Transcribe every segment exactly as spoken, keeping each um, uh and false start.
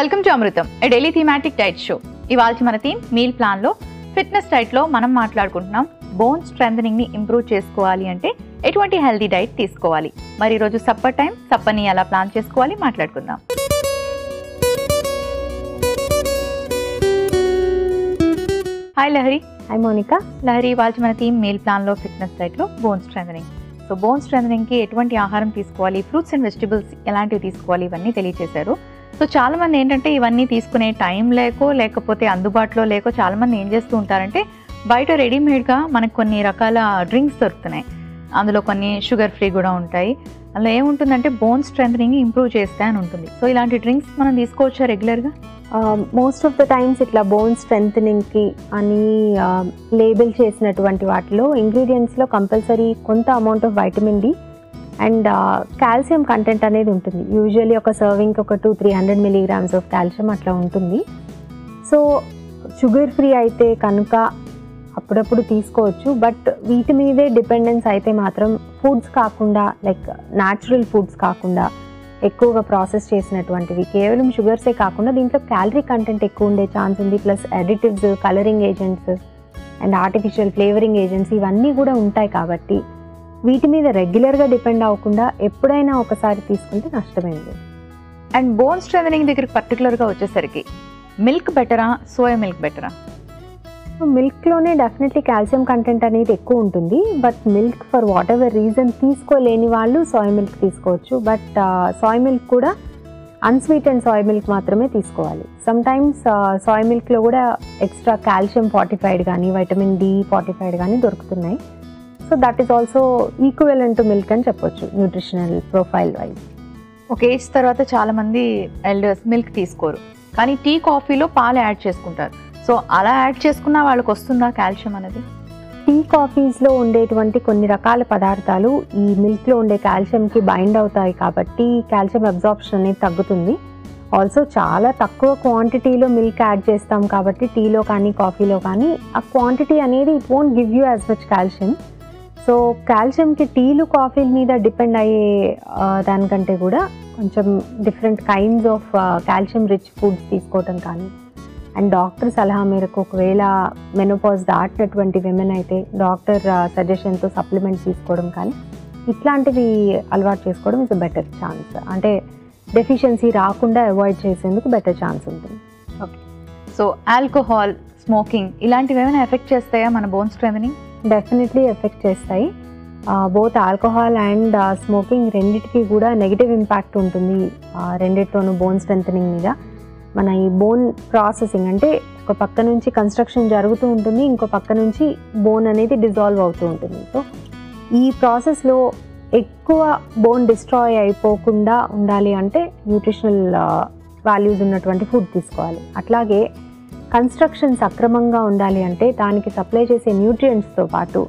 Welcome to Amrutham a daily thematic diet show. ఇవాల్టి మన theme meal plan లో fitness diet లో మనం మాట్లాడుకుంటున్నాం బోన్ స్ట్రెంథనింగ్ ని ఇంప్రూవ్ చేసుకోవాలి అంటే ఎటువంటి హెల్తీ డైట్ తీసుకోవాలి। మరి ఈ రోజు సప్పర్ టైం సప్పని ఎలా ప్లాన్ చేసుకోవాలి మాట్లాడుకుందాం। హాయ్ లహరి। హాయ్ మోనికా। లహరి, ఇవాల్టి మన థీమ్ మీల్ ప్లాన్ లో ఫిట్నెస్ డైట్ లో bone strengthening. So bone strengthening కి ఎటువంటి ఆహారం తీసుకోవాలి, ఫ్రూట్స్ అండ్ వెజిటబుల్స్ ఎలాంటివి తీసుకోవాలి, ఇవన్నీ తెలియజేశారు। సో చాలామంది ఏంటంటే ఇవన్నీ తీసుకునే టైం లేకో లేకపోతే అందుబాటులో లేకో చాలామంది ఏం చేస్తూ ఉంటారంటే బయట రెడీమేడ్గా మనకు కొన్ని రకాల డ్రింక్స్ దొరుకుతున్నాయి, అందులో కొన్ని షుగర్ ఫ్రీ కూడా ఉంటాయి, అందులో ఏముంటుందంటే బోన్ స్ట్రెంథనింగ్ ఇంప్రూవ్ చేస్తాయని ఉంటుంది। సో ఇలాంటి డ్రింక్స్ మనం తీసుకోవచ్చా రెగ్యులర్గా? మోస్ట్ ఆఫ్ ద టైమ్స్ ఇట్లా బోన్ స్ట్రెంథనింగ్కి అని లేబుల్ చేసినటువంటి వాటిలో ఇంగ్రీడియంట్స్లో కంపల్సరీ కొంత amount of vitamin D and calcium content అనేది ఉంటుంది। యూజువల్లీ ఒక సర్వింగ్కి ఒక two three hundred milligrams of calcium అట్లా ఉంటుంది। సో షుగర్ ఫ్రీ అయితే కనుక అప్పుడప్పుడు తీసుకోవచ్చు, బట్ వీటి మీదే డిపెండెన్స్ అయితే మాత్రం ఫుడ్స్ కాకుండా, లైక్ న్యాచురల్ ఫుడ్స్ కాకుండా ఎక్కువగా ప్రాసెస్ చేసినటువంటివి, కేవలం షుగర్సే కాకుండా దీంట్లో క్యాలరీ కంటెంట్ ఎక్కువ ఉండే ఛాన్స్ ఉంది, plus additives, colouring agents and artificial flavouring agents ఇవన్నీ కూడా ఉంటాయి। కాబట్టి వీటి మీద రెగ్యులర్గా డిపెండ్ అవ్వకుండా ఎప్పుడైనా ఒకసారి తీసుకుంటే నష్టమైంది। అండ్ బోన్ స్ట్రెంథనింగ్ దగ్గరికి పర్టికులర్గా వచ్చేసరికి మిల్క్ బెటరా సోయా మిల్క్ బెటరా? మిల్క్లోనే డెఫినెట్లీ కాల్షియం కంటెంట్ అనేది ఎక్కువ ఉంటుంది, but milk for whatever reason తీసుకోలేని వాళ్ళు సోయా మిల్క్ తీసుకోవచ్చు, బట్ సోయా మిల్క్ కూడా అన్స్వీటెండ్ సోయా మిల్క్ మాత్రమే తీసుకోవాలి। సమ్టైమ్స్ సోయా మిల్క్లో కూడా ఎక్స్ట్రా కాల్షియం ఫార్టిఫైడ్ కానీ వైటమిన్ డి ఫార్టిఫైడ్ కానీ దొరుకుతున్నాయి। So that is also equivalent to milk అని చెప్పొచ్చు న్యూట్రిషనల్ ప్రొఫైల్ వైజ్। ఒక ఏజ్ తర్వాత చాలామంది ఎల్డర్స్ మిల్క్ తీసుకోరు, కానీ టీ కాఫీలో పాలు యాడ్ చేసుకుంటారు। సో అలా యాడ్ చేసుకున్న వాళ్ళకి వస్తుందా కాల్షియం అనేది? టీ కాఫీస్లో ఉండేటువంటి కొన్ని రకాల పదార్థాలు ఈ మిల్క్లో ఉండే కాల్షియంకి బైండ్ అవుతాయి, కాబట్టి కాల్షియం అబ్జార్ప్షన్ అనేది తగ్గుతుంది। ఆల్సో చాలా తక్కువ క్వాంటిటీలో మిల్క్ యాడ్ చేస్తాం కాబట్టి టీలో కానీ కాఫీలో కానీ ఆ క్వాంటిటీ అనేది it won't give you as much calcium. So కాల్షియంకి టీలు కాఫీల మీద డిపెండ్ అయ్యే దానికంటే కూడా కొంచెం different kinds of calcium rich foods తీసుకోవటం కానీ, అండ్ డాక్టర్ సలహా మేరకు ఒకవేళ మెనోపాజ్ దాటినటువంటి విమెన్ అయితే డాక్టర్ సజెషన్తో సప్లిమెంట్స్ తీసుకోవడం కానీ ఇట్లాంటివి అలవాటు చేసుకోవడం ఇస్ బెటర్ ఛాన్స్, అంటే డెఫిషియన్సీ రాకుండా అవాయిడ్ చేసేందుకు బెటర్ ఛాన్స్ ఉంటుంది। ఓకే, సో ఆల్కహాల్, స్మోకింగ్ ఇలాంటివి ఏమైనా ఎఫెక్ట్ చేస్తాయా మన బోన్ స్ట్రెంథనింగ్? డెఫినెట్లీ ఎఫెక్ట్ చేస్తాయి। బోత్ ఆల్కహాల్ అండ్ స్మోకింగ్ రెండిటికి కూడా నెగిటివ్ ఇంపాక్ట్ ఉంటుంది, రెండిట్లోనూ బోన్ స్ట్రెంథనింగ్ మీద। మన ఈ బోన్ ప్రాసెసింగ్ అంటే ఒక పక్క నుంచి కన్స్ట్రక్షన్ జరుగుతూ ఉంటుంది, ఇంకో పక్క నుంచి బోన్ అనేది డిజాల్వ్ అవుతూ ఉంటుంది। సో ఈ ప్రాసెస్లో ఎక్కువ బోన్ డిస్ట్రాయ్ అయిపోకుండా ఉండాలి అంటే న్యూట్రిషనల్ వాల్యూస్ ఉన్నటువంటి ఫుడ్ తీసుకోవాలి, అట్లాగే కన్స్ట్రక్షన్ సక్రమంగా ఉండాలి అంటే దానికి సప్లై చేసే న్యూట్రియంట్స్తో పాటు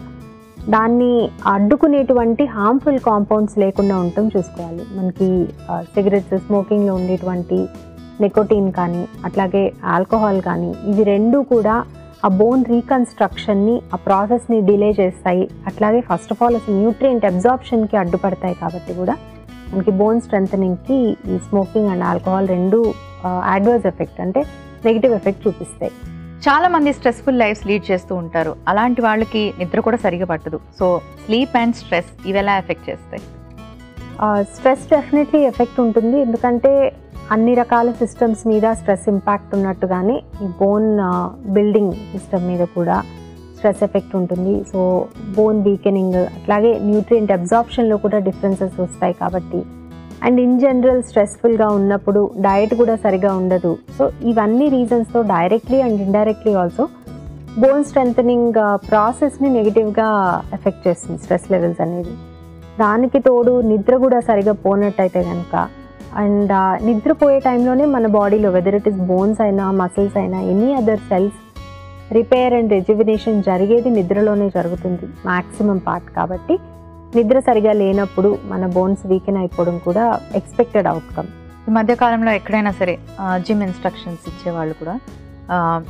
దాన్ని అడ్డుకునేటువంటి హార్మ్ఫుల్ కాంపౌండ్స్ లేకుండా ఉండటం చూసుకోవాలి। మనకి సిగరెట్స్, స్మోకింగ్లో ఉండేటువంటి నికోటిన్ కానీ అట్లాగే ఆల్కహాల్ కానీ ఇవి రెండు కూడా ఆ బోన్ రీకన్స్ట్రక్షన్ని, ఆ ప్రాసెస్ని డిలే చేస్తాయి, అట్లాగే ఫస్ట్ ఆఫ్ ఆల్ అసలు న్యూట్రియంట్ అబ్జార్ప్షన్కి అడ్డుపడతాయి। కాబట్టి కూడా మనకి బోన్ స్ట్రెంథనింగ్కి ఈ స్మోకింగ్ అండ్ ఆల్కహాల్ రెండు అడ్వర్స్ ఎఫెక్ట్, అంటే నెగిటివ్ ఎఫెక్ట్ చూపిస్తాయి। చాలామంది స్ట్రెస్ఫుల్ లైఫ్స్ లీడ్ చేస్తూ ఉంటారు, అలాంటి వాళ్ళకి నిద్ర కూడా సరిగా పట్టదు। సో స్లీప్ అండ్ స్ట్రెస్ ఇవెలా ఎఫెక్ట్ చేస్తాయి? స్ట్రెస్ డెఫినెట్లీ ఎఫెక్ట్ ఉంటుంది, ఎందుకంటే అన్ని రకాల సిస్టమ్స్ మీద స్ట్రెస్ ఇంపాక్ట్ ఉన్నట్టుగానే ఈ బోన్ బిల్డింగ్ సిస్టమ్ మీద కూడా స్ట్రెస్ ఎఫెక్ట్ ఉంటుంది। సో బోన్ వీకెనింగ్, అట్లాగే న్యూట్రియంట్ అబ్జార్ప్షన్లో కూడా డిఫరెన్సెస్ వస్తాయి। కాబట్టి అండ్ ఇన్ జనరల్ స్ట్రెస్ఫుల్గా ఉన్నప్పుడు డయట్ కూడా సరిగా ఉండదు। సో ఇవన్నీ రీజన్స్తో directly and indirectly also bone strengthening ప్రాసెస్ని నెగిటివ్గా ఎఫెక్ట్ చేస్తుంది స్ట్రెస్ లెవెల్స్ అనేది। దానికి తోడు నిద్ర కూడా సరిగా పోనట్టయితే కనుక, అండ్ నిద్రపోయే టైంలోనే మన బాడీలో వెదర్ ఇట్ ఇస్ బోన్స్ అయినా మసిల్స్ అయినా any other cells repair and rejuvenation జరిగేది నిద్రలోనే జరుగుతుంది మ్యాక్సిమం పార్ట్। కాబట్టి నిద్ర సరిగా లేనప్పుడు మన బోన్స్ వీకెన్ అయిపోవడం కూడా ఎక్స్పెక్టెడ్ అవుట్కమ్। ఈ మధ్యకాలంలో ఎక్కడైనా సరే జిమ్ ఇన్స్ట్రక్షన్స్ ఇచ్చేవాళ్ళు కూడా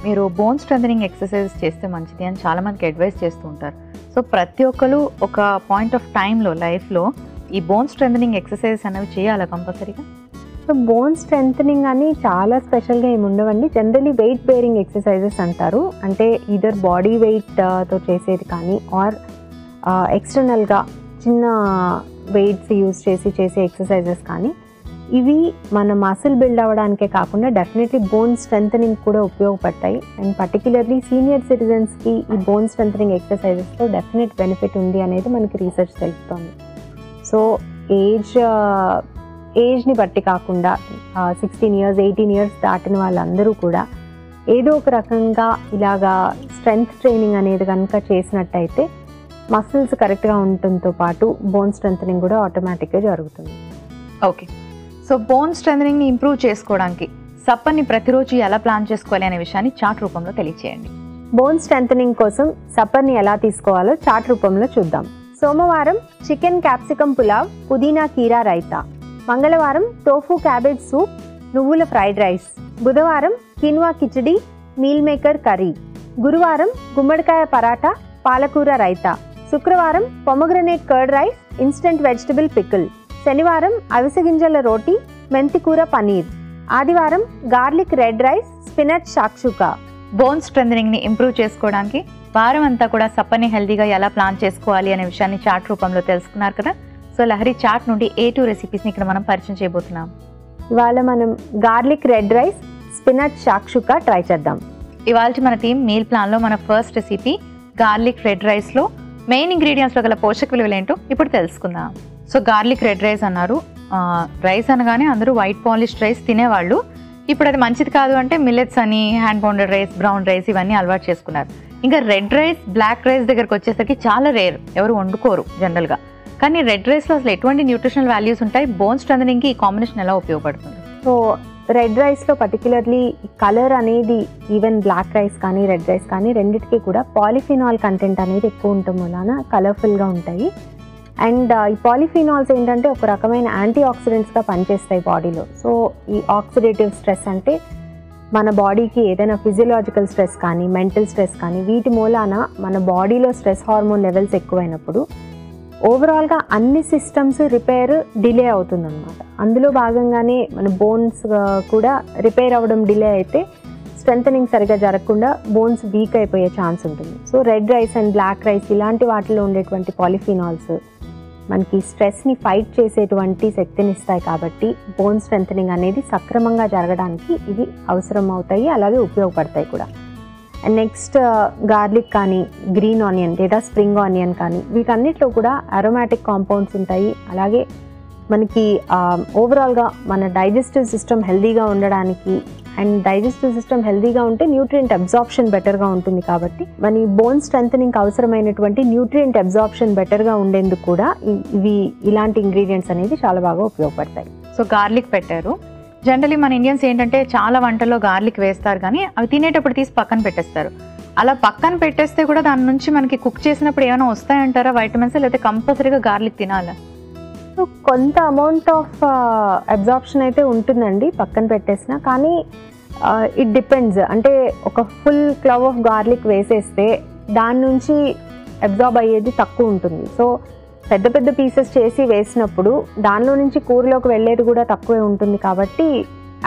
మీరు బోన్ స్ట్రెంథనింగ్ ఎక్సర్సైజ్ చేస్తే మంచిది అని చాలామందికి అడ్వైస్ చేస్తూ ఉంటారు। సో ప్రతి ఒక్కరు ఒక పాయింట్ ఆఫ్ టైంలో లైఫ్లో ఈ బోన్ స్ట్రెంథనింగ్ ఎక్సర్సైజెస్ అనేవి చేయాలా కంపల్సరీగా? సో సో బోన్ స్ట్రెంథనింగ్ అని చాలా స్పెషల్గా ఏమి ఉండవండి. జనరలీ వెయిట్ బేరింగ్ ఎక్సర్సైజెస్ అంటారు, అంటే ఈదర్ బాడీ వెయిట్తో చేసేది కానీ ఆర్ ఎక్స్టర్నల్గా చిన్న వెయిట్స్ యూజ్ చేసి చేసే ఎక్సర్సైజెస్ కానీ, ఇవి మన మసిల్ బిల్డ్ అవ్వడానికే కాకుండా డెఫినెట్లీ బోన్ స్ట్రెంథనింగ్ కూడా ఉపయోగపడతాయి. అండ్ పర్టికులర్లీ సీనియర్ సిటిజన్స్కి ఈ బోన్ స్ట్రెంథనింగ్ ఎక్సర్సైజెస్తో డెఫినెట్ బెనిఫిట్ ఉంది అనేది మనకి రీసెర్చ్ తెలుపుతోంది. సో ఏజ్ ఏజ్ని బట్టి కాకుండా సిక్స్టీన్ ఇయర్స్ ఎయిటీన్ ఇయర్స్ దాటిన వాళ్ళందరూ కూడా ఏదో ఒక రకంగా ఇలాగా స్ట్రెంగ్త్ ట్రైనింగ్ అనేది కనుక చేసినట్టయితే మసిల్స్ కరెక్ట్గా ఉండటంతో పాటు బోన్ స్ట్రెంథనింగ్ కూడా ఆటోమేటిక్గా జరుగుతుంది. ఓకే, సో బోన్ స్ట్రెంథనింగ్ని ఇంప్రూవ్ చేసుకోవడానికి సప్పర్ని ప్రతిరోజు ఎలా ప్లాన్ చేసుకోవాలి అనే విషయాన్ని చార్ట్ రూపంలో తెలియచేయండి. బోన్ స్ట్రెంథనింగ్ కోసం సప్పర్ని ఎలా తీసుకోవాలో చార్ట్ రూపంలో చూద్దాం. సోమవారం చికెన్ క్యాప్సికమ్ పులావ్, పుదీనా కీరా రైతా. మంగళవారం టోఫు క్యాబేజ్ సూప్, నువ్వుల ఫ్రైడ్ రైస్. బుధవారం quinoa khichdi, meal maker curry. గురువారం గుమ్మడికాయ పరాటా, పాలకూర రైతా. శుక్రవారం pomegranate curd rice, instant vegetable pickle. శనివారం అవిసె గింజల రోటీ, మెంతికూర పనీర్. ఆదివారం garlic red rice, spinach shakshuka. Bone స్ట్రెంథనింగ్ని ఇంప్రూవ్ చేసుకోవడానికి వారం అంతా కూడా సప్పని హెల్దీగా ఎలా ప్లాన్ చేసుకోవాలి అనే విషయాన్ని చార్ట్ రూపంలో తెలుసుకున్నారు కదా. సో లహరి చాట్ నుండి ఏ టూ రెసిపీస్ని ఇక్కడ మనం పరిచయం చేయబోతున్నాం. ఇవాళ మనం garlic red rice, spinach shakshuka try చేద్దాం. ఇవాళ మన టీమ్ మీల్ ప్లాన్లో మన ఫస్ట్ రెసిపీ గార్లిక్ రెడ్ రైస్లో మెయిన్ ఇంగ్రీడియంట్స్లో గల పోషక విలువలు ఏంటో ఇప్పుడు తెలుసుకుందాం. సో గార్లిక్ రెడ్ రైస్ అన్నారు, రైస్ అనగానే అందరూ వైట్ పాలిష్డ్ రైస్ తినేవాళ్ళు. ఇప్పుడు అది మంచిది కాదు అంటే మిల్లెట్స్ అని, hand pounded rice, brown rice ఇవన్నీ అలవాటు చేసుకున్నారు. ఇంకా రెడ్ రైస్ బ్లాక్ రైస్ దగ్గరకు వచ్చేసరికి చాలా రేర్, ఎవరు వండుకోరు జనరల్గా. కానీ రెడ్ రైస్లో అసలు ఎటువంటి న్యూట్రిషనల్ వాల్యూస్ ఉంటాయి, బోన్ స్ట్రెంథనింగ్కి ఈ కాంబినేషన్ ఎలా ఉపయోగపడుతుంది? సో రెడ్ రైస్లో పర్టికులర్లీ కలర్ అనేది ఈవెన్ బ్లాక్ రైస్ కానీ రెడ్ రైస్ కానీ రెండింటికి కూడా పాలిఫినాల్ కంటెంట్ అనేది ఎక్కువ ఉండటం వలన కలర్ఫుల్గా ఉంటాయి. అండ్ ఈ పాలిఫినాల్స్ ఏంటంటే ఒక రకమైన యాంటీ ఆక్సిడెంట్స్గా పనిచేస్తాయి బాడీలో. సో ఈ ఆక్సిడేటివ్ స్ట్రెస్ అంటే మన బాడీకి ఏదైనా ఫిజియలాజికల్ స్ట్రెస్ కానీ మెంటల్ స్ట్రెస్ కానీ వీటి మూలాన మన బాడీలో స్ట్రెస్ హార్మోన్ లెవెల్స్ ఎక్కువైనప్పుడు ఓవరాల్గా అన్ని సిస్టమ్స్ రిపేర్ డిలే అవుతుందన్నమాట. అందులో భాగంగానే మన బోన్స్ కూడా రిపేర్ అవ్వడం డిలే అయితే స్ట్రెంథనింగ్ సరిగా జరగకుండా బోన్స్ వీక్ అయిపోయే ఛాన్స్ ఉంటుంది. So red rice and black rice ఇలాంటి వాటిలో ఉండేటువంటి పాలిఫినాల్స్ మనకి స్ట్రెస్ని ఫైట్ చేసేటువంటి శక్తిని ఇస్తాయి కాబట్టి బోన్ స్ట్రెంథనింగ్ అనేది సక్రమంగా జరగడానికి ఇవి అవసరం అవుతాయి, అలాగే ఉపయోగపడతాయి కూడా. అండ్ నెక్స్ట్ గార్లిక్ కానీ గ్రీన్ ఆనియన్ లేదా స్ప్రింగ్ ఆనియన్ కానీ వీటన్నిటిలో కూడా అరోమాటిక్ కాంపౌండ్స్ ఉంటాయి. అలాగే మనకి ఓవరాల్గా మన డైజెస్టివ్ సిస్టమ్ హెల్దీగా ఉండడానికి అండ్ డైజెస్టివ్ సిస్టమ్ హెల్దీగా ఉంటే న్యూట్రియంట్ అబ్జార్ప్షన్ బెటర్గా ఉంటుంది కాబట్టి మన బోన్ స్ట్రెంథనింగ్కి అవసరమైనటువంటి న్యూట్రియంట్ అబ్జార్ప్షన్ బెటర్గా ఉండేందుకు కూడా ఇవి ఇలాంటి ఇంగ్రీడియంట్స్ అనేది చాలా బాగా ఉపయోగపడతాయి. సో గార్లిక్ పెట్టారు, జనరలీ మన ఇండియన్స్ ఏంటంటే చాలా వంటల్లో గార్లిక్ వేస్తారు కానీ అవి తినేటప్పుడు తీసి పక్కన పెట్టేస్తారు. అలా పక్కన పెట్టేస్తే కూడా దాని నుంచి మనకి కుక్ చేసినప్పుడు ఏమైనా వస్తాయంటారా వైటమిన్స్, లేకపోతే కంపల్సరీగా గార్లిక్ తినాలా? కొంత అమౌంట్ ఆఫ్ అబ్జార్ప్షన్ అయితే ఉంటుందండి పక్కన పెట్టేసిన, కానీ ఇట్ డిపెండ్స్. అంటే ఒక ఫుల్ క్లవ్ ఆఫ్ గార్లిక్ వేసేస్తే దాని నుంచి అబ్జార్బ్ అయ్యేది తక్కువ ఉంటుంది. సో పెద్ద పెద్ద పీసెస్ చేసి వేసినప్పుడు దానిలో నుంచి కూరలోకి వెళ్ళేది కూడా తక్కువే ఉంటుంది కాబట్టి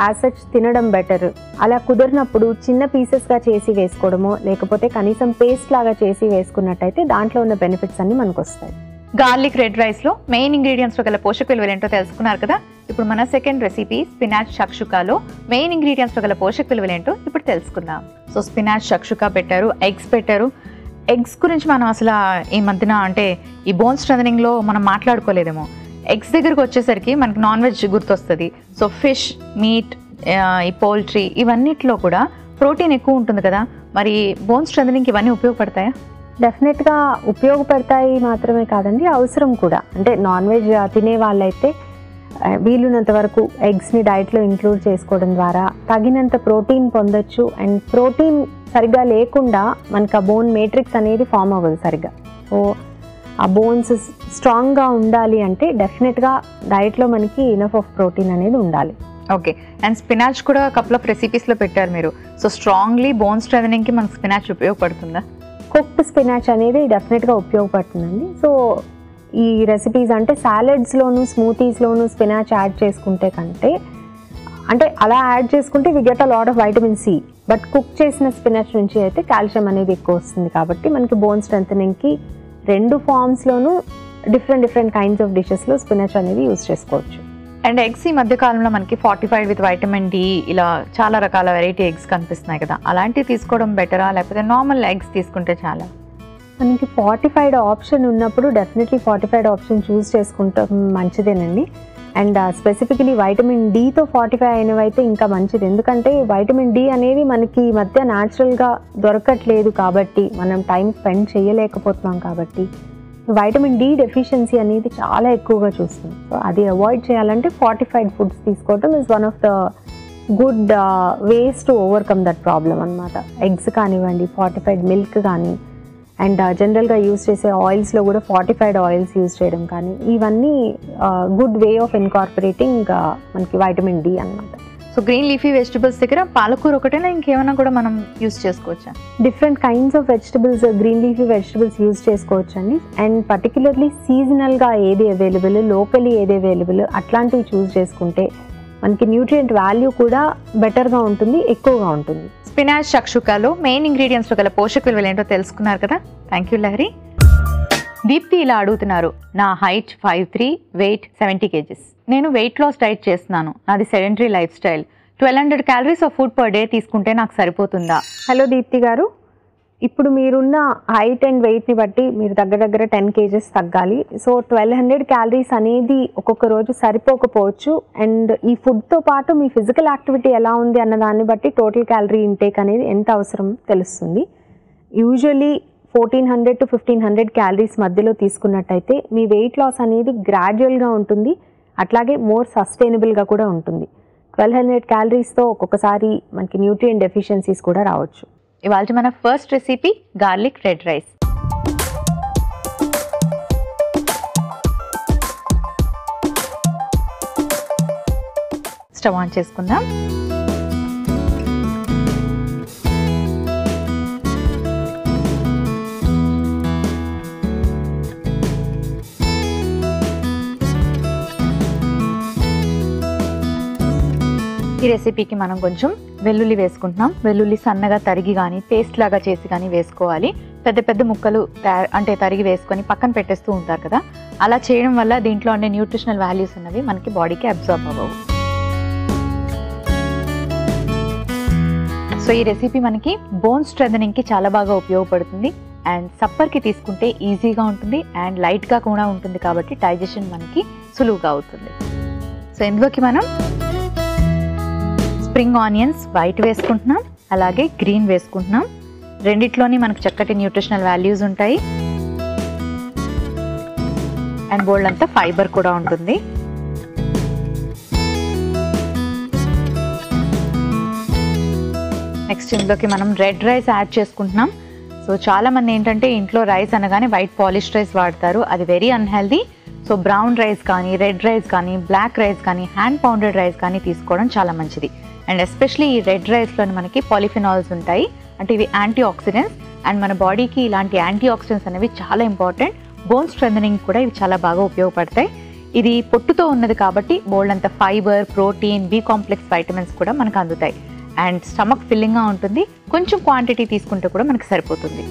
యాజ్ సచ్ తినడం బెటర్. అలా కుదిరినప్పుడు చిన్న పీసెస్గా చేసి వేసుకోవడమో లేకపోతే కనీసం పేస్ట్ లాగా చేసి వేసుకున్నట్టయితే దాంట్లో ఉన్న బెనిఫిట్స్ అన్నీ మనకు వస్తాయి. గార్లిక్ రెడ్ రైస్లో మెయిన్ ఇంగ్రీడియంట్స్లో గల పోషక విలువలు ఏంటో తెలుసుకున్నారు కదా. ఇప్పుడు మన సెకండ్ రెసిపీ స్పినాచ్ షక్షుకాలో మెయిన్ ఇంగ్రీడియంట్స్లో గల పోషక విలువలు ఏంటో ఇప్పుడు తెలుసుకుందాం. సో స్పినాచ్ షక్షుకా పెట్టారు, ఎగ్స్ పెట్టారు. ఎగ్స్ గురించి మనం అసలు ఈ మధ్యన అంటే ఈ బోన్ స్ట్రెంథనింగ్లో మనం మాట్లాడుకోలేదేమో. ఎగ్స్ దగ్గరకు వచ్చేసరికి మనకి నాన్ వెజ్ గుర్తొస్తుంది. సో ఫిష్, మీట్, ఈ పౌల్ట్రీ ఇవన్నిట్లో కూడా ప్రోటీన్ ఎక్కువ ఉంటుంది కదా, మరి బోన్ స్ట్రెంథనింగ్కి ఇవన్నీ ఉపయోగపడతాయా? డెఫినెట్గా ఉపయోగపడతాయి మాత్రమే కాదండి, అవసరం కూడా. అంటే నాన్ వెజ్ తినే వాళ్ళైతే వీలున్నంత వరకు ఎగ్స్ని డైట్లో ఇంక్లూడ్ చేసుకోవడం ద్వారా తగినంత ప్రోటీన్ పొందొచ్చు. అండ్ ప్రోటీన్ సరిగ్గా లేకుండా మనకు ఆ బోన్ మేట్రిక్స్ అనేది ఫామ్ అవ్వదు సరిగ్గా. సో ఆ బోన్స్ స్ట్రాంగ్గా ఉండాలి అంటే డెఫినెట్గా డైట్లో మనకి ఇనఫ్ ఆఫ్ ప్రోటీన్ అనేది ఉండాలి. ఓకే, అండ్ స్పినాచ్ కూడా కపుల్ ఆఫ్ రెసిపీస్లో పెట్టారు మీరు. సో స్ట్రాంగ్లీ బోన్ స్ట్రెంథనింగ్కి మనకు స్పినాచ్ ఉపయోగపడుతుందా? కుక్డ్ స్పినాచ్ అనేది డెఫినెట్గా ఉపయోగపడుతుందండి. సో ఈ రెసిపీస్ అంటే సాలెడ్స్లోను స్మూతీస్లోను స్పినాచ్ యాడ్ చేసుకుంటే కంటే అంటే అలా యాడ్ చేసుకుంటే we get a lot of vitamin C. But cook చేసిన స్పినచ్ నుంచి అయితే కాల్షియం అనేది ఎక్కువ వస్తుంది కాబట్టి మనకి బోన్ స్ట్రెంథనింగ్ కి రెండు ఫార్మ్స్ లోనూ different different kinds of dishes లో స్పినచ్ అనేది యూజ్ చేసుకోవచ్చు. అండ్ ఎగ్స్ ఈ మధ్య కాలంలో మనకి ఫార్టిఫైడ్ విత్ వైటమిన్ డి ఇలా చాలా రకాల వెరైటీ ఎగ్స్ కనిపిస్తున్నాయి కదా, అలాంటివి తీసుకోవడం బెటరా లేకపోతే నార్మల్ ఎగ్స్ తీసుకుంటే చాలా? మనకి ఫార్టిఫైడ్ ఆప్షన్ ఉన్నప్పుడు డెఫినెట్లీ ఫార్టిఫైడ్ ఆప్షన్ చూస్ చేసుకుంటాం మంచిదేనండి. అండ్ స్పెసిఫికలీ వైటమిన్ డితో ఫార్టిఫై అయినవి అయితే ఇంకా మంచిది, ఎందుకంటే వైటమిన్ డి అనేది మనకి ఈ మధ్య న్యాచురల్గా దొరకట్లేదు కాబట్టి మనం టైం స్పెండ్ చేయలేకపోతున్నాం కాబట్టి వైటమిన్ డి డెఫిషియన్సీ అనేది చాలా ఎక్కువగా చూస్తుంది. సో అది అవాయిడ్ చేయాలంటే ఫార్టిఫైడ్ ఫుడ్స్ తీసుకోవడం is one of the good ways to overcome that problem అనమాట. ఎగ్స్ కానివ్వండి, ఫార్టిఫైడ్ మిల్క్ కానీ, అండ్ జనరల్గా యూజ్ చేసే ఆయిల్స్లో కూడా ఫార్టిఫైడ్ ఆయిల్స్ యూజ్ చేయడం కానీ, ఇవన్నీ గుడ్ వే ఆఫ్ ఇన్కార్పొరేటింగ్ మనకి వైటమిన్ డి అన్నమాట. సో గ్రీన్ లీఫీ వెజిటబుల్స్ దగ్గర పాలకూర ఒకటేనా ఇంకేమైనా కూడా మనం యూజ్ చేసుకోవచ్చా? Different kinds of vegetables green leafy vegetables use చేసుకోవచ్చు అండి. అండ్ పర్టికులర్లీ సీజనల్గా ఏది అవైలబుల్, లోకలీ ఏది అవైలబుల్ అట్లాంటివి చూజ్ చేసుకుంటే మనకి న్యూట్రియంట్ వాల్యూ కూడా బెటర్గా ఉంటుంది, ఎక్కువగా ఉంటుంది. స్పినాష్ షక్షుకాలో మెయిన్ ఇంగ్రీడియంట్స్లో గల పోషక విలువలు ఏంటో తెలుసుకున్నారు కదా. Thank you Lahari. దీప్తి ఇలా అడుగుతున్నారు, నా height five three weight seventy kgs, నేను వెయిట్ లాస్ డైట్ చేస్తున్నాను, నాది sedentary lifestyle, twelve hundred calories of food per day తీసుకుంటే నాకు సరిపోతుందా? హలో దీప్తి గారు, ఇప్పుడు మీరున్న హైట్ అండ్ వెయిట్ని బట్టి మీరు దగ్గర దగ్గర టెన్ కేజెస్ తగ్గాలి. సో ట్వెల్వ్ హండ్రెడ్ క్యాలరీస్ అనేది ఒక్కొక్క రోజు సరిపోకపోవచ్చు. అండ్ ఈ ఫుడ్తో పాటు మీ ఫిజికల్ యాక్టివిటీ ఎలా ఉంది అన్న దాన్ని బట్టి టోటల్ క్యాలరీ ఇంటేక్ అనేది ఎంత అవసరం తెలుస్తుంది. Usually fourteen hundred to fifteen hundred calories మధ్యలో తీసుకున్నట్టయితే మీ వెయిట్ లాస్ అనేది గ్రాడ్యువల్గా ఉంటుంది, అట్లాగే మోర్ సస్టైనబుల్గా కూడా ఉంటుంది. ట్వెల్వ్ హండ్రెడ్ క్యాలరీస్తో ఒక్కొక్కసారి మనకి న్యూట్రియన్ డెఫిషియన్సీస్ కూడా రావచ్చు. ఇవాళ మన first recipe garlic red rice. Stove on చేసుకుందాం. ఈ రెసిపీకి మనం కొంచెం వెల్లుల్లి వేసుకుంటున్నాం. వెల్లుల్లి సన్నగా తరిగి కానీ పేస్ట్ లాగా చేసి కానీ వేసుకోవాలి. పెద్ద పెద్ద ముక్కలు అంటే తరిగి వేసుకొని పక్కన పెట్టేస్తూ ఉంటారు కదా, అలా చేయడం వల్ల దీంట్లో ఉండే న్యూట్రిషనల్ వాల్యూస్ ఉన్నవి మనకి బాడీకి అబ్జర్బ్ అవ్వవు. సో ఈ రెసిపీ మనకి బోన్ స్ట్రెంథనింగ్కి చాలా బాగా ఉపయోగపడుతుంది. అండ్ సప్పర్కి తీసుకుంటే ఈజీగా ఉంటుంది అండ్ లైట్గా కూడా ఉంటుంది కాబట్టి డైజెషన్ మనకి సులువుగా అవుతుంది. సో ఇందులోకి మనం స్ప్రింగ్ ఆనియన్స్ వైట్ వేసుకుంటున్నాం, అలాగే గ్రీన్ వేసుకుంటున్నాం. రెండిట్లోని మనకు చక్కటి న్యూట్రిషనల్ వాల్యూస్ ఉంటాయి అండ్ బోల్డ్ అంతా ఫైబర్ కూడా ఉంటుంది. నెక్స్ట్ ఇందులోకి మనం రెడ్ రైస్ యాడ్ చేసుకుంటున్నాం. సో చాలామంది ఏంటంటే ఇంట్లో రైస్ అనగానే వైట్ పాలిష్ రైస్ వాడతారు, అది very unhealthy. So brown rice కానీ, రెడ్ రైస్ కానీ, బ్లాక్ రైస్ కానీ, హ్యాండ్ పౌండెడ్ రైస్ కానీ తీసుకోవడం చాలా మంచిది. అండ్ ఎస్పెషలీ ఈ రెడ్ రైస్లోని మనకి పాలిఫినాల్స్ ఉంటాయి, అంటే ఇవి యాంటీ ఆక్సిడెంట్స్. అండ్ మన బాడీకి ఇలాంటి యాంటీ ఆక్సిడెంట్స్ అనేవి చాలా ఇంపార్టెంట్. బోన్ స్ట్రెంథనింగ్ కూడా ఇవి చాలా బాగా ఉపయోగపడతాయి. ఇది పొట్టుతో ఉన్నది కాబట్టి బోల్డ్ అంత fibre, protein, B complex, vitamins కూడా మనకు అందుతాయి. అండ్ స్టమక్ ఫిల్లింగ్గా ఉంటుంది, కొంచెం క్వాంటిటీ తీసుకుంటే కూడా మనకు సరిపోతుంది.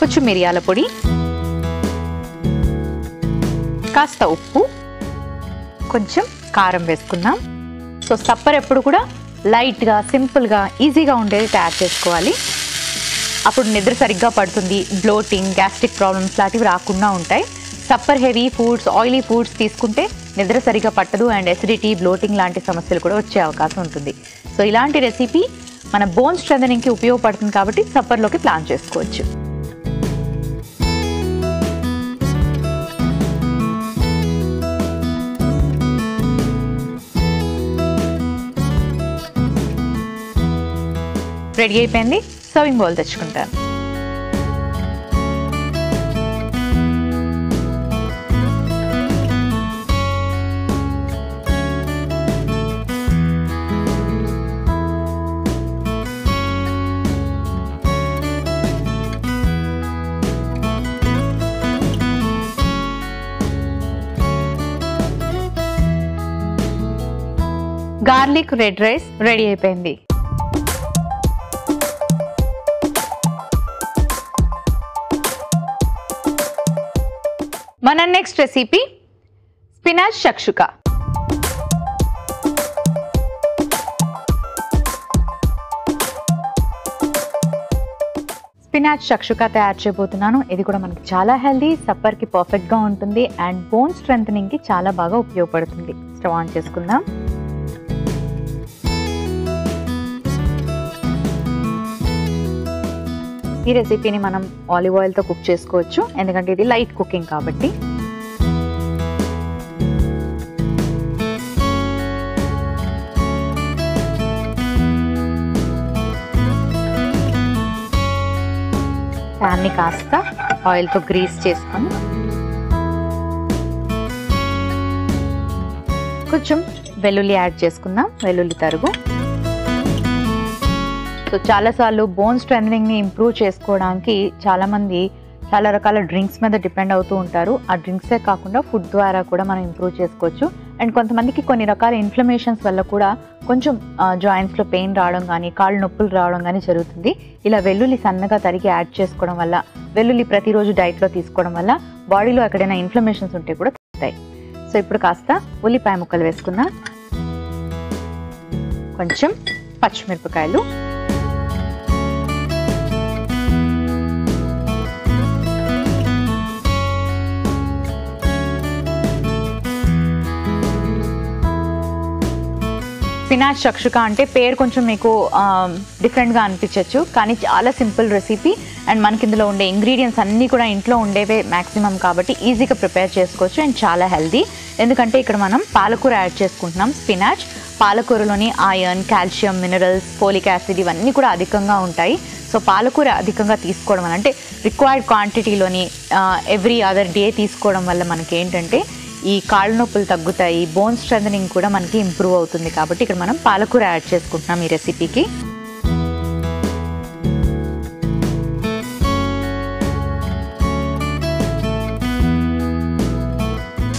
కొంచెం మిరియాల పొడి, కాస్త ఉప్పు, కొంచెం కారం వేసుకుందాం. సో సప్పర్ ఎప్పుడు కూడా లైట్గా, సింపుల్గా, ఈజీగా ఉండేది తయారు చేసుకోవాలి. అప్పుడు నిద్ర సరిగ్గా పడుతుంది, బ్లోటింగ్, గ్యాస్ట్రిక్ ప్రాబ్లమ్స్ లాంటివి రాకుండా ఉంటాయి. Supper heavy foods, oily foods తీసుకుంటే నిద్ర సరిగ్గా పట్టదు అండ్ ఎసిడిటీ, బ్లోటింగ్ లాంటి సమస్యలు కూడా వచ్చే అవకాశం ఉంటుంది. సో ఇలాంటి రెసిపీ మన బోన్ స్ట్రెంథనింగ్కి ఉపయోగపడుతుంది కాబట్టి సప్పర్లోకి ప్లాన్ చేసుకోవచ్చు. రెడీ అయిపోయింది. సర్వింగ్ బౌల్ తెచ్చుకుంటాను. గార్లిక్ రెడ్ రైస్ రెడీ అయిపోయింది. మన next recipe spinach shakshuka. Spinach shakshuka తయారు చేయబోతున్నాను. ఇది కూడా మనకి చాలా హెల్దీ, సప్పర్ కి పర్ఫెక్ట్ గా ఉంటుంది అండ్ బోన్ స్ట్రెంథనింగ్ కి చాలా బాగా ఉపయోగపడుతుంది. స్టవ్ ఆన్ చేసుకుందాం. ఈ రెసిపీని మనం ఆలివ్ ఆయిల్ తో కుక్ చేసుకోవచ్చు, ఎందుకంటే ఇది లైట్ కుకింగ్ కాబట్టి. పాన్ ని కాస్త ఆయిల్ తో గ్రీస్ చేసుకొని కొంచెం వెల్లుల్లి యాడ్ చేసుకుందాం, వెల్లుల్లి తరుగు. సో చాలాసార్లు బోన్ స్ట్రెంథనింగ్ని ఇంప్రూవ్ చేసుకోవడానికి చాలామంది చాలా రకాల డ్రింక్స్ మీద డిపెండ్ అవుతూ ఉంటారు. ఆ డ్రింక్సే కాకుండా ఫుడ్ ద్వారా కూడా మనం ఇంప్రూవ్ చేసుకోవచ్చు. అండ్ కొంతమందికి కొన్ని రకాల ఇన్ఫ్లమేషన్స్ వల్ల కూడా కొంచెం జాయింట్స్లో పెయిన్ రావడం కానీ కాళ్ళు నొప్పులు రావడం కానీ జరుగుతుంది. ఇలా వెల్లుల్లి సన్నగా తరిగి యాడ్ చేసుకోవడం వల్ల, వెల్లుల్లి ప్రతిరోజు డైట్లో తీసుకోవడం వల్ల బాడీలో ఎక్కడైనా ఇన్ఫ్లమేషన్స్ ఉంటే కూడా తగ్గుతాయి. సో ఇప్పుడు కాస్త ఉల్లిపాయ ముక్కలు వేసుకుందాం, కొంచెం పచ్చిమిరపకాయలు, స్పినాచ్ షక్షుక. అంటే పేరు కొంచెం మీకు డిఫరెంట్గా అనిపించవచ్చు, కానీ చాలా సింపుల్ రెసిపీ అండ్ మనకి ఇందులో ఉండే ఇంగ్రీడియంట్స్ అన్నీ కూడా ఇంట్లో ఉండేవే మ్యాక్సిమం కాబట్టి ఈజీగా ప్రిపేర్ చేసుకోవచ్చు అండ్ చాలా హెల్దీ. ఎందుకంటే ఇక్కడ మనం పాలకూర యాడ్ చేసుకుంటున్నాం. స్పినాచ్ పాలకూరలోని iron, calcium, minerals, folic acid ఇవన్నీ కూడా అధికంగా ఉంటాయి. సో పాలకూర అధికంగా తీసుకోవడం వల్ల, అంటే రిక్వైర్డ్ క్వాంటిటీలోని ఎవ్రీ అదర్ డే తీసుకోవడం వల్ల మనకి ఏంటంటే ఈ కాళ్ళ నొప్పులు తగ్గుతాయి, బోన్ స్ట్రెంథనింగ్ కూడా మనకి ఇంప్రూవ్ అవుతుంది. కాబట్టి ఇక్కడ మనం పాలకూర యాడ్ చేసుకుంటున్నాం ఈ రెసిపీకి.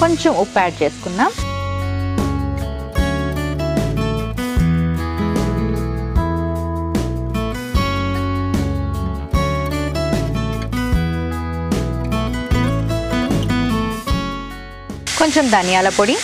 కొంచెం ఉప్పు యాడ్ చేసుకుందాం. కొంచెం ధనియాల పొడి,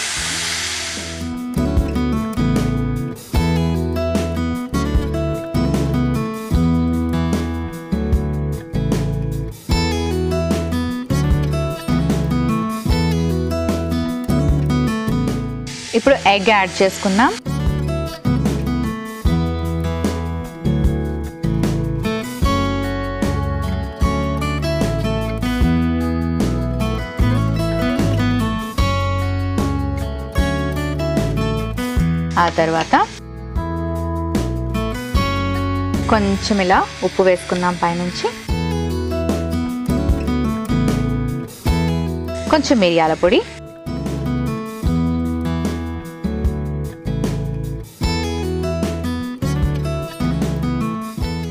ఇప్పుడు ఎగ్ యాడ్ చేసుకుందాం. ఆ తర్వాత కొంచెం ఇలా ఉప్పు వేసుకుందాం, పైనుంచి కొంచెం మిరియాల పొడి,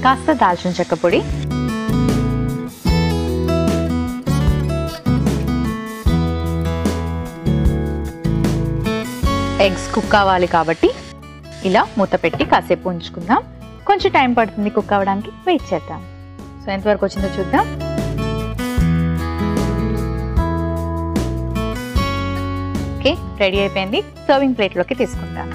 కాస్త దాల్చిన చెక్క పొడి, ఎగ్స్ కుక్ కావాలి కాబట్టి ఇలా మూత పెట్టి కాసేపు ఉంచుకుందాం. కొంచెం టైం పడుతుంది కుక్ అవ్వడానికి, వెయిట్ చేద్దాం. సో ఎంతవరకు వచ్చిందో చూద్దాం. ఓకే, రెడీ అయిపోయింది. సర్వింగ్ ప్లేట్లోకి తీసుకుందాం.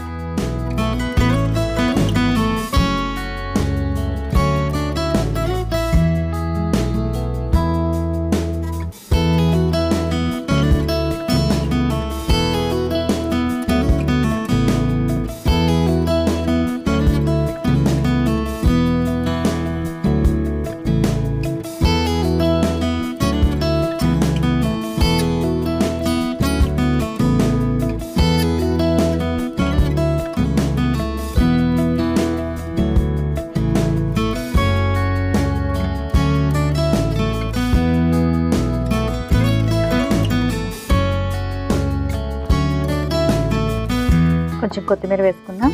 కొంచెం కొత్తిమీర వేసుకుందాం.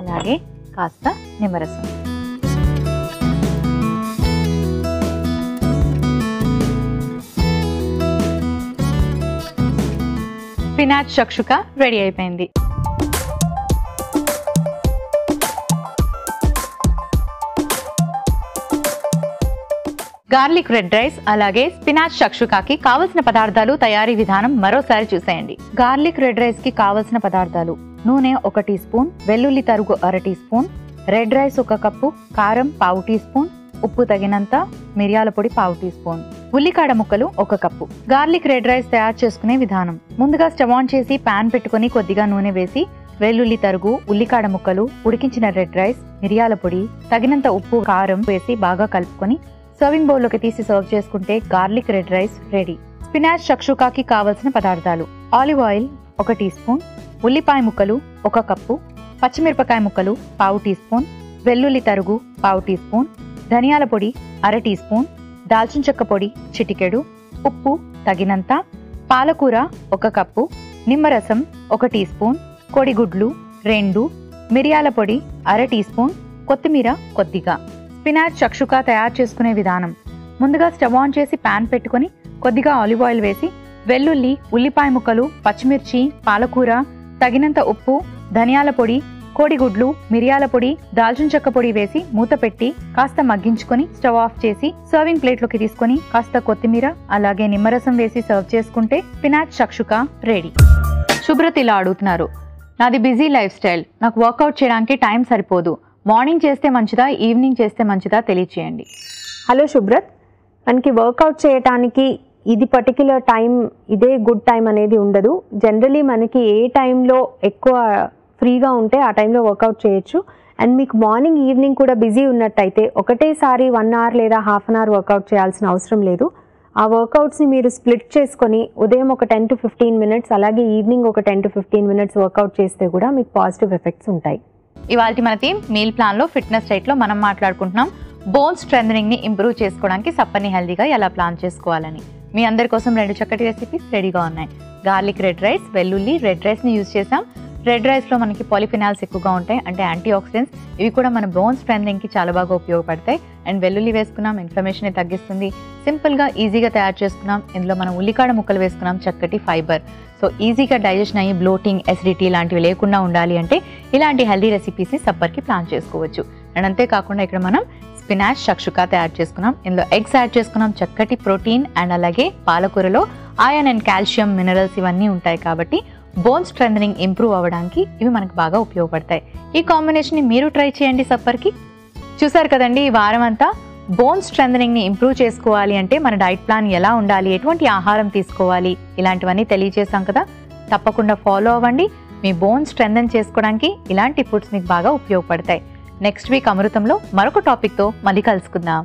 అలాగే కాస్త నిమ్మరసం. spinach shakshuka ready అయిపోయింది. గార్లిక్ రెడ్ రైస్ అలాగే స్పినాచ్ షక్షుకాకి కావాల్సిన పదార్థాలు తయారీ విధానం మరోసారి చూసేయండి. గార్లిక్ రెడ్ రైస్ కి కావాల్సిన పదార్థాలు: నూనె ఒక టీ స్పూన్, వెల్లుల్లి తరుగు అర టీ స్పూన్, రెడ్ రైస్ ఒక కప్పు, కారం పావు టీ స్పూన్, ఉప్పు తగినంత, మిరియాల పొడి పావు టీ స్పూన్, ఉల్లికాడ ముక్కలు ఒక కప్పు. గార్లిక్ రెడ్ రైస్ తయారు చేసుకునే విధానం: ముందుగా స్టవ్ ఆన్ చేసి ప్యాన్ పెట్టుకుని కొద్దిగా నూనె వేసి వెల్లుల్లి తరుగు, ఉల్లికాడ ముక్కలు, ఉడికించిన రెడ్ రైస్, మిరియాల పొడి, తగినంత ఉప్పు, కారం వేసి బాగా కలుపుకొని సర్వింగ్ బౌల్ లోకి తీసి సర్వ్ చేసుకుంటే garlic red rice ready. Spinach షక్షుకాకి కావలసిన పదార్థాలు: ఆలివ్ ఆయిల్ ఒక టీ స్పూన్, ఉల్లిపాయ ముక్కలు ఒక కప్పు, పచ్చిమిరపకాయ ముక్కలు పావు టీ స్పూన్, వెల్లుల్లి తరుగు పావు టీ స్పూన్, ధనియాల పొడి అర టీ స్పూన్, దాల్చిన చెక్క పొడి చిటికెడు, ఉప్పు తగినంత, పాలకూర ఒక కప్పు, నిమ్మరసం ఒక టీ స్పూన్, కొడిగుడ్లు రెండు, మిరియాల పొడి అర టీ స్పూన్, కొత్తిమీర కొద్దిగా. స్పినాచ్ షక్షుకా తయారు చేసుకునే విధానం: ముందుగా స్టవ్ ఆన్ చేసి ప్యాన్ పెట్టుకుని కొద్దిగా ఆలివ్ ఆయిల్ వేసి వెల్లుల్లి, ఉల్లిపాయ ముక్కలు, పచ్చిమిర్చి, పాలకూర, తగినంత ఉప్పు, ధనియాల పొడి, కోడిగుడ్లు, మిరియాల పొడి, దాల్చిన చెక్క పొడి వేసి మూత పెట్టి కాస్త మగ్గించుకుని స్టవ్ ఆఫ్ చేసి సర్వింగ్ ప్లేట్లోకి తీసుకుని కాస్త కొత్తిమీర అలాగే నిమ్మరసం వేసి సర్వ్ చేసుకుంటే స్పినాచ్ షక్షుకా రెడీ. శుభ్రతి ఇలా అడుగుతున్నారు: నాది బిజీ లైఫ్ స్టైల్, నాకు వర్కౌట్ చేయడానికి టైం సరిపోదు, మార్నింగ్ చేస్తే మంచిదా ఈవినింగ్ చేస్తే మంచిదా తెలియచేయండి. హలో శుభ్రత్, మనకి వర్కౌట్ చేయటానికి ఇది పర్టిక్యులర్ టైం, ఇదే గుడ్ టైం అనేది ఉండదు. జనరలీ మనకి ఏ టైంలో ఎక్కువ ఫ్రీగా ఉంటే ఆ టైంలో వర్కౌట్ చేయొచ్చు. అండ్ మీకు మార్నింగ్ ఈవినింగ్ కూడా బిజీ ఉన్నట్టయితే ఒకటేసారి వన్ అవర్ లేదా హాఫ్ అన్ అవర్ వర్కౌట్ చేయాల్సిన అవసరం లేదు. ఆ వర్కౌట్స్ని మీరు స్ప్లిట్ చేసుకొని ఉదయం ఒక టెన్ టు ఫిఫ్టీన్ మినిట్స్ అలాగే ఈవినింగ్ ఒక ten to fifteen minutes workout చేస్తే కూడా మీకు పాజిటివ్ ఎఫెక్ట్స్ ఉంటాయి. ఇవాళ మన థీమ్ మీల్ ప్లాన్ లో ఫిట్నెస్ డైట్ లో మనం మాట్లాడుకుంటున్నాం బోన్ స్ట్రెంథనింగ్ ని ఇంప్రూవ్ చేసుకోవడానికి సప్పని హెల్దీగా ఎలా ప్లాన్ చేసుకోవాలని. మీ అందరి కోసం రెండు చక్కటి రెసిపీస్ రెడీగా ఉన్నాయి. గార్లిక్ రెడ్ రైస్, వెల్లుల్లి రెడ్ రైస్ ని యూజ్ చేసాం. రెడ్ రైస్ లో మనకి పాలిఫినాల్స్ ఎక్కువగా ఉంటాయి అంటే యాంటీ ఆక్సిడెంట్స్, ఇవి కూడా మన బోన్ స్ట్రెంథనింగ్ కి చాలా బాగా ఉపయోగపడతాయి. అండ్ వెల్లుల్లి వేసుకున్నాం, ఇన్ఫ్లమేషన్ తగ్గిస్తుంది. సింపుల్ గా ఈజీగా తయారు చేసుకున్నాం. ఇందులో మనం ఉల్లికాడ ముక్కలు వేసుకున్నాం, చక్కటి ఫైబర్. సో ఈజీగా డైజెషన్ అయ్యి బ్లోటింగ్, ఎసిడిటీ లాంటివి లేకుండా ఉండాలి అంటే ఇలాంటి హెల్దీ రెసిపీస్ని సప్పర్కి ప్లాన్ చేసుకోవచ్చు. అండ్ అంతేకాకుండా ఇక్కడ మనం స్పినాచ్ షక్షుకా తయారు చేసుకున్నాం, ఇందులో ఎగ్స్ యాడ్ చేసుకున్నాం, చక్కటి ప్రోటీన్. అండ్ అలాగే పాలకూరలో ఐరన్ అండ్ కాల్షియం, మినరల్స్ ఇవన్నీ ఉంటాయి కాబట్టి బోన్ స్ట్రెంథనింగ్ ఇంప్రూవ్ అవ్వడానికి ఇవి మనకు బాగా ఉపయోగపడతాయి. ఈ కాంబినేషన్ని మీరు ట్రై చేయండి సప్పర్కి. చూసారు కదండి, ఈ వారం అంతా బోన్ స్ట్రెంథనింగ్ని ఇంప్రూవ్ చేసుకోవాలి అంటే మన డైట్ ప్లాన్ ఎలా ఉండాలి, ఎటువంటి ఆహారం తీసుకోవాలి, ఇలాంటివన్నీ తెలియజేసాం కదా. తప్పకుండా ఫాలో అవ్వండి. మీ బోన్ స్ట్రెంథన్ చేసుకోవడానికి ఇలాంటి ఫుడ్స్ మీకు బాగా ఉపయోగపడతాయి. నెక్స్ట్ వీక్ అమృతంలో మరొక టాపిక్తో మళ్ళీ కలుసుకుందాం.